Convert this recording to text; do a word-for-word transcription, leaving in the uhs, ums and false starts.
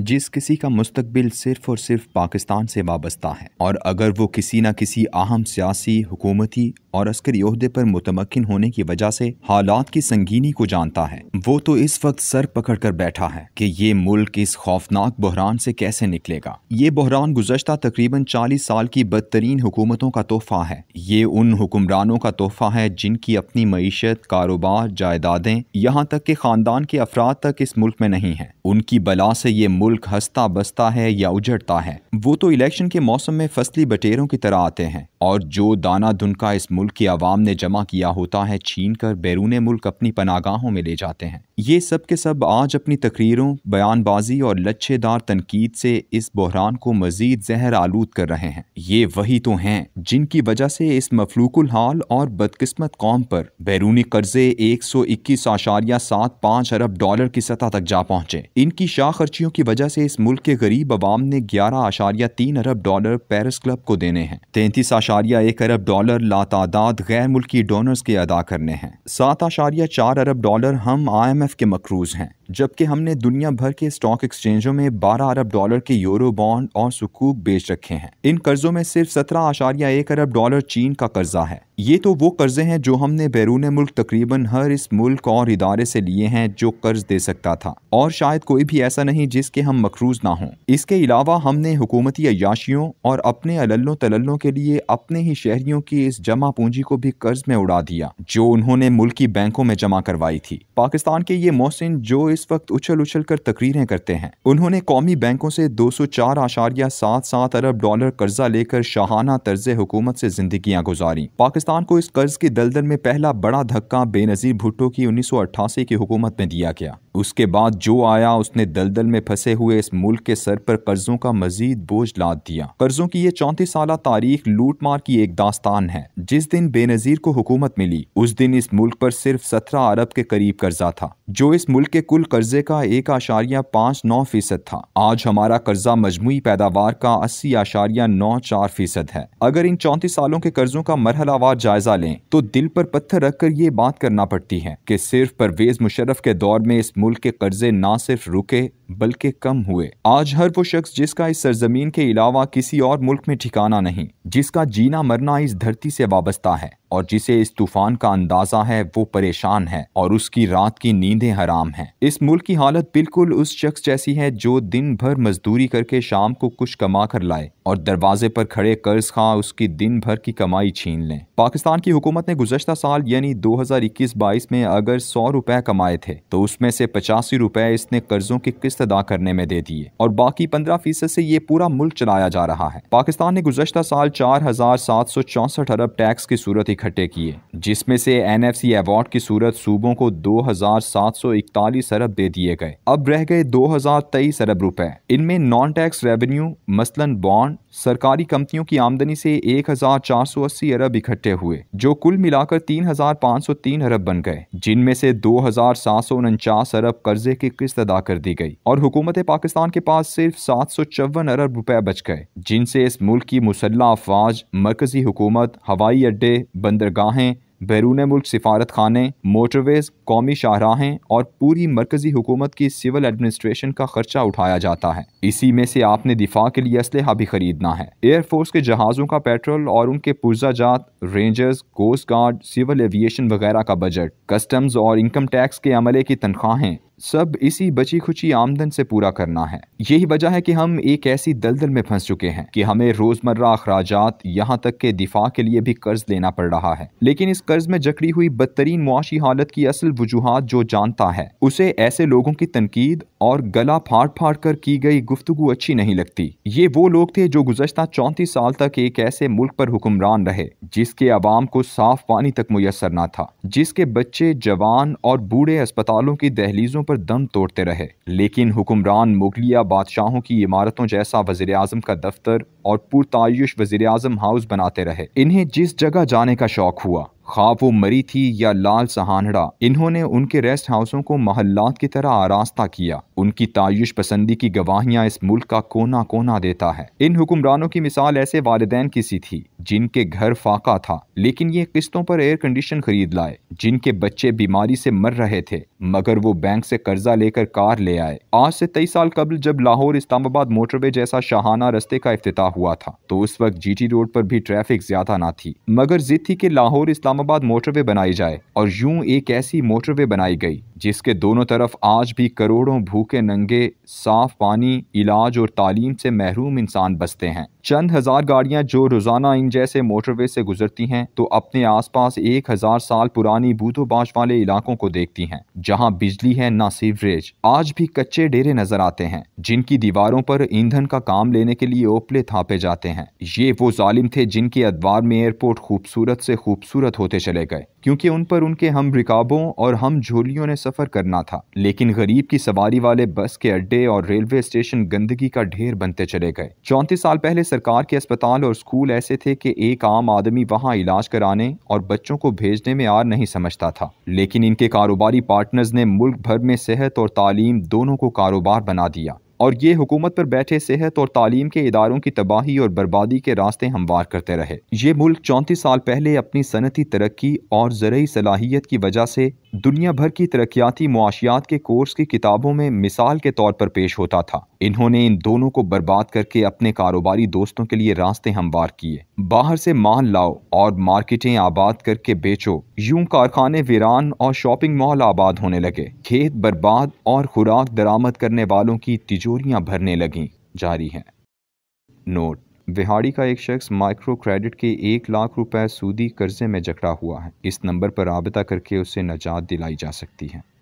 जिस किसी का मुस्तकबिल सिर्फ और सिर्फ पाकिस्तान से वाबस्ता है, और अगर वो किसी न किसी अहम सियासी, हुकूमती और अस्करी ओहदे पर मुतमक्किन होने की वजह से हालात की संगीनी को जानता है, वो तो इस वक्त सर पकड़ कर बैठा है कि ये मुल्क इस खौफनाक बहरान से कैसे निकलेगा। ये बहरान गुज़श्ता तकरीबन चालीस साल की बदतरीन हुकूमतों का तोहफा है। ये उन हुक्मरानों का तोहफा है जिनकी अपनी मईशत, कारोबार, जायदादें, यहाँ तक के खानदान के अफराद तक इस मुल्क में नहीं है। उनकी बला से ये मुल्क हंसता बसता है या उजड़ता है। वो तो इलेक्शन के मौसम में फसली बटेरों की तरह आते हैं, और जो दाना दुनका इस मुल्क की आवाम ने जमा किया होता है, छीन कर बैरून मुल्क अपनी पनागाहों में ले जाते हैं। ये सब के सब आज अपनी तकरीरों, बयानबाजी और लच्छेदार तनकीद से इस बहरान को मजीद जहर आलूद कर रहे हैं। ये वही तो हैं जिनकी वजह से इस मफलूकुल हाल और बदकिस्मत कौम पर बैरूनी कर्जे एक सौ इक्कीस आशारिया सात पाँच अरब डॉलर की सतह तक जा पहुँचे। इनकी शाह खर्चियों की वजह से इस मुल्क के गरीब आवाम ने ग्यारह आशारिया तीन अरब डॉलर पेरिस क्लब को देने हैं। तैंतीस आशारिया एक अरब डॉलर लातादाद गैर मुल्की डोनर्स के अदा करने हैं। सात आशारिया चार अरब डॉलर हम आई एम एफ के मकरूज हैं, जबकि हमने दुनिया भर के स्टॉक एक्सचेंजों में बारह अरब डॉलर के यूरो बॉन्ड और सुकूक बेच रखे हैं। इन कर्जों में सिर्फ सत्रह आशारिया एक अरब डॉलर चीन का कर्जा है। ये तो वो कर्जे हैं जो हमने बैरून मुल्क तकरीबन हर इस मुल्क और इदारे से लिए हैं जो कर्ज दे सकता था, और शायद कोई भी ऐसा नहीं जिसके हम मकरूज ना हों। इसके अलावा हमने हुकूमती अय्याशियों और अपने अलल्लों तलल्लों के लिए अपने ही शहरियों की इस जमा पूंजी को भी कर्ज में उड़ा दिया जो उन्होंने मुल्की बैंकों में जमा करवाई थी। पाकिस्तान के ये मोहसिन जो इस वक्त उछल उछल कर तकरीरें करते हैं, उन्होंने कौमी बैंकों से दो सौ चार आशारिया सात सात अरब डॉलर कर्जा लेकर शाहाना तर्ज हुकूमत से जिंदगियां गुजारी। पाकिस्तान को इस कर्ज की दलदल में पहला बड़ा धक्का बेनजीर भुट्टो की उन्नीस सौ अट्ठासी की हुकूमत में दिया गया। उसके बाद जो आया उसने दलदल में फंसे हुए इस मुल्क के सर पर कर्जों का मजीद बोझ लाद दिया। कर्जों की ये चौंतीस साल तारीख लूटमार की एक दास्तान है। जिस दिन बेनजीर को हुकूमत मिली उस दिन इस मुल्क पर सिर्फ सत्रह अरब के करीब कर्जा था, जो इस मुल्क के कुल कर्जे का एक आशारिया पाँच नौ फीसद था। आज हमारा कर्जा मजमुई पैदावार का अस्सी आशारिया नौ चार फीसद है। अगर इन चौंतीस सालों के कर्जों का मरहलावार जायजा लें तो दिल पर पत्थर रखकर ये बात करना पड़ती है कि सिर्फ परवेज मुशर्रफ के दौर में इस मुल्क के कर्जे ना सिर्फ रुके बल्कि कम हुए। आज हर वो शख्स जिसका इस सरजमीन के अलावा किसी और मुल्क में ठिकाना नहीं, जिसका जीना मरना इस धरती से वाबस्ता है और जिसे इस तूफान का अंदाजा है, वो परेशान है और उसकी रात की नींदें हराम हैं। इस मुल्क की हालत बिल्कुल उस शख्स जैसी है जो दिन भर मजदूरी करके शाम को कुछ कमा कर लाए और दरवाजे पर खड़े कर्ज खा उसकी दिन भर की कमाई छीन लें। पाकिस्तान की हुकूमत ने गुज़श्ता साल यानी दो हजार इक्कीस बाईस में अगर सौ रुपए कमाए थे तो उसमें से पचासी रुपए इसने कर्जों की किस्त अदा करने में दे दिए और बाकी पंद्रह फीसद से ये पूरा मुल्क चलाया जा रहा है। पाकिस्तान ने गुज़श्ता साल चार हजार सात सौ चौसठ अरब टैक्स की सूरत इकट्ठे किए, जिसमें से एन एफ सी अवार्ड की सूरत सूबों को दो हजार सात सौ इकतालीस अरब दे दिए गए। अब रह गए दो हजार तेईस अरब रुपए। इनमें नॉन टैक्स रेवेन्यू मसलन बॉन्ड, सरकारी कंपनियों की आमदनी से एक हजार चार सौ अस्सी अरब इकट्ठे हुए जो कुल मिलाकर तीन हजार पाँच सौ तीन अरब बन गए, जिनमें से दो हजार सात सौ उनचास अरब कर्जे की किस्त अदा कर दी गई और हुकूमत पाकिस्तान के पास सिर्फ सात सौ चौवन अरब रुपए बच गए, जिनसे इस मुल्क की मुसल्ला अफवाज, मरकजी हुकूमत, हवाई अड्डे, बंदरगाहें, बैरून मुल्क सिफारत खाने, मोटरवेज, कौमी शाहराहें और पूरी मरकजी हुकूमत की सिविल एडमिनिस्ट्रेशन का खर्चा उठाया जाता है। इसी में से आपने दिफा के लिए असलहा भी खरीदना है। एयरफोर्स के जहाज़ों का पेट्रोल और उनके पुर्जा जात, rangers, coast guard, civil aviation वगैरह का बजट, कस्टम्स और इनकम टैक्स के अमले की तनख्वाहें, सब इसी बची खुची आमदन से पूरा करना है। यही वजह है कि हम एक ऐसी दलदल में फंस चुके हैं कि हमें रोजमर्रा अखराजात, यहाँ तक के दिफा के लिए भी कर्ज लेना पड़ रहा है। लेकिन इस कर्ज में जकड़ी हुई बदतरीन मुआशी हालत की असल वजूहात जो जानता है, उसे ऐसे लोगों की तनकीद और गला फाड़ फाड़ कर की गई गुफ्तगू अच्छी नहीं लगती। ये वो लोग थे जो गुज़श्ता चौंतीस साल तक एक ऐसे मुल्क पर हुक्मरान रहे जिसके आवाम को साफ पानी तक मुयसर न था, जिसके बच्चे, जवान और बूढ़े अस्पतालों की दहलीजों पर दम तोड़ते रहे, लेकिन हुक्मरान मुगलिया बादशाहों की इमारतों जैसा वज़ीर-ए-आज़म का दफ्तर और पुरतायुश वज़ीर-ए-आज़म हाउस बनाते रहे। इन्हें जिस जगह जाने का शौक हुआ खा वो मरी थी या लाल सहानड़ा, इन्होंने उनके रेस्ट हाउसों को महल्लात की तरह आरास्ता किया। उनकी तायुश पसंदी की गवाहियाँ इस मुल्क का कोना कोना देता है। इन हुक्मरानों की मिसाल ऐसे वालिदैन की सी थी जिनके घर फाका था लेकिन ये किस्तों पर एयर कंडीशन खरीद लाए, जिनके बच्चे बीमारी से मर रहे थे मगर वो बैंक से कर्जा लेकर कार ले आए। आज से तेईस साल कबल जब लाहौर इस्लामाबाद मोटरवे जैसा शाहाना रस्ते का इफ्तिताह हुआ था तो उस वक्त जीटी रोड पर भी ट्रैफिक ज्यादा ना थी, मगर जिद थी कि लाहौर इस्लामाबाद मोटरवे बनाई जाए और यूं एक ऐसी मोटरवे बनाई गई जिसके दोनों तरफ आज भी करोड़ों भूखे नंगे, साफ पानी, इलाज और तालीम से महरूम इंसान बसते हैं। चंद हजार गाड़ियां जो रोजाना इन जैसे मोटरवे से गुजरती हैं तो अपने आसपास एक हजार साल पुरानी बूदोबाश वाले इलाकों को देखती हैं जहां बिजली है ना सीवरेज। आज भी कच्चे डेरे नजर आते हैं जिनकी दीवारों पर ईंधन का काम लेने के लिए ओपले थापे जाते हैं। ये वो जालिम थे जिनके अदवार में एयरपोर्ट खूबसूरत से खूबसूरत होते चले गए क्योंकि उन पर उनके हम रिकाबों और हम झोलियों ने सफर करना था, लेकिन गरीब की सवारी वाले बस के अड्डे और रेलवे स्टेशन गंदगी का ढेर बनते चले गए। चौंतीस साल पहले सरकार के अस्पताल और स्कूल ऐसे थे कि एक आम आदमी वहां इलाज कराने और बच्चों को भेजने में आर नहीं समझता था, लेकिन इनके कारोबारी पार्टनर्स ने मुल्क भर में सेहत और तालीम दोनों को कारोबार बना दिया और ये हुकूमत पर बैठे सेहत और तालीम के इदारों की तबाही और बर्बादी के रास्ते हमवार करते रहे। ये मुल्क चौंतीस साल पहले अपनी सनती तरक्की और ज़रई सलाहियत की वजह से दुनिया भर की तरक्याती मुआशियात के कोर्स की किताबों में मिसाल के तौर पर पेश होता था। इन्होंने इन दोनों को बर्बाद करके अपने कारोबारी दोस्तों के लिए रास्ते हमवार किए। बाहर से माल लाओ और मार्केटें आबाद करके बेचो, यूं कारखाने वीरान और शॉपिंग मॉल आबाद होने लगे। खेत बर्बाद और खुराक दरामद करने वालों की तिजोरियां भरने लगीं। जारी हैं। नोट: बिहाड़ी का एक शख्स माइक्रो क्रेडिट के एक लाख रुपए सूदी कर्जे में जकड़ा हुआ है। इस नंबर पर राबता करके उसे निजात दिलाई जा सकती है।